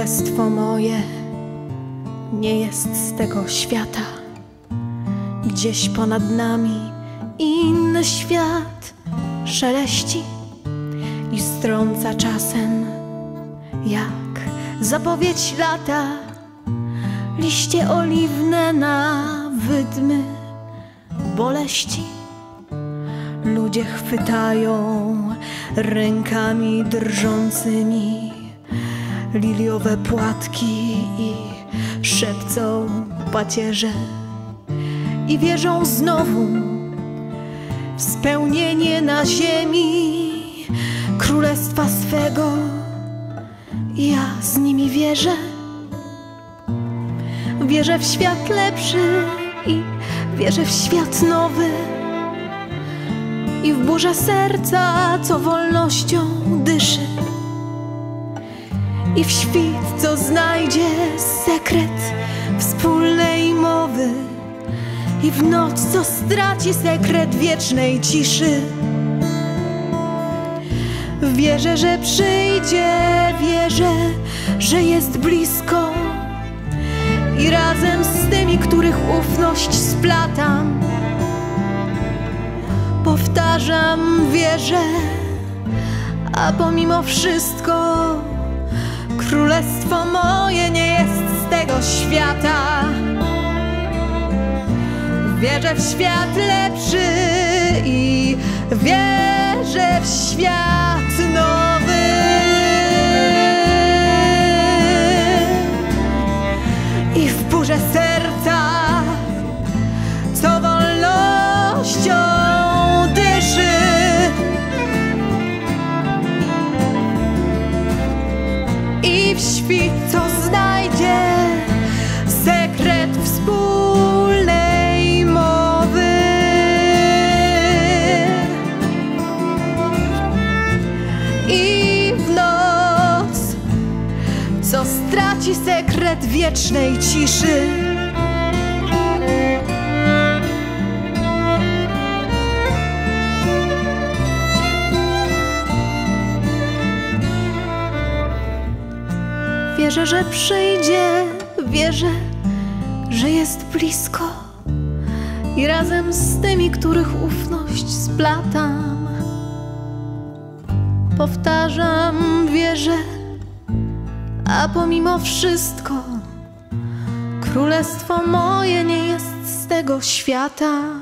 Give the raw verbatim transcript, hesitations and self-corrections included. Królestwo moje nie jest z tego świata. Gdzieś ponad nami inny świat szeleści i strąca czasem, jak zapowiedź lata, liście oliwne na wydmy boleści. Ludzie chwytają rękami drżącymi liliowe płatki i szepcą pacierze i wierzą znowu w spełnienie na ziemi królestwa swego. Ja z nimi wierzę, wierzę w świat lepszy i wierzę w świat nowy i w burzę serca, co wolnością dyszy, i w świt, co znajdzie sekret wspólnej mowy, i w noc, co straci sekret wiecznej ciszy. Wierzę, że przyjdzie, wierzę, że jest blisko, i razem z tymi, których ufność splatam, powtarzam, wierzę, a pomimo wszystko królestwo moje nie jest z tego świata. Wierzę w świat lepszy i wierzę w świat nowy. I w burzę serca, co wolnością dyszy, i w świt, co znajdzie sekret wspólnej mowy. I w noc, co straci sekret wiecznej ciszy. Wierzę, że przyjdzie, wierzę, że jest blisko, i razem z tymi, których ufność splatam, powtarzam, wierzę, a pomimo wszystko królestwo moje nie jest z tego świata.